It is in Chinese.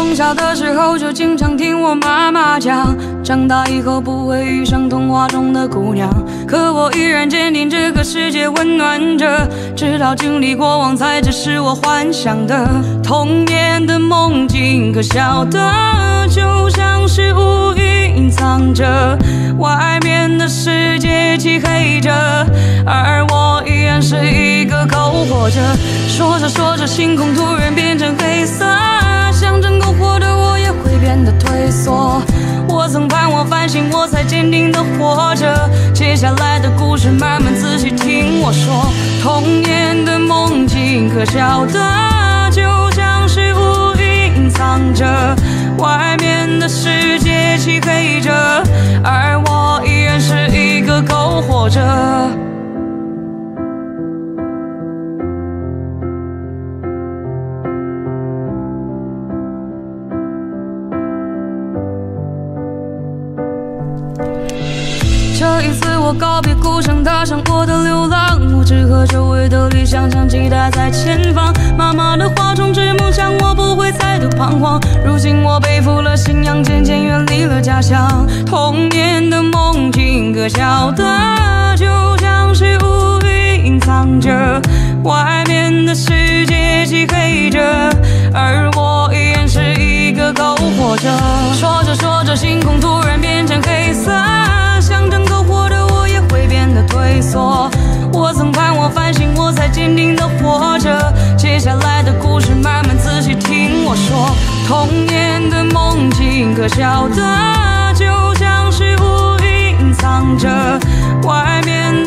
从小的时候就经常听我妈妈讲，长大以后不会遇上童话中的姑娘。可我依然坚定这个世界温暖着，直到经历过往才知是我幻想的童年的梦境。可小的就像是乌云隐藏着，外面的世界漆黑着，而我依然是一个篝火着。说着说着，星空突然变成黑色。 想争篝火的我也会变得退缩。我曾盼望反省，我才坚定的活着。接下来的故事，慢慢仔细听我说。童年的梦境，可笑的就像是乌云隐藏着，外面的世界漆黑着，而我依然是一个篝火着。 这一次，我告别故乡，踏上我的流浪。我只和久违的理想相期待在前方。妈妈的话重植梦想，我不会再度彷徨。如今我背负了信仰，渐渐远离了家乡。童年的梦境，可笑的就像是乌云隐藏着，外面的世界漆黑着，而我依然是一个篝火着。说着说着，星空突然变成黑色。 退缩，我曾盼望反省，我才坚定的活着。接下来的故事，慢慢仔细听我说。童年的梦境，可笑的就像是乌云隐藏着，外面。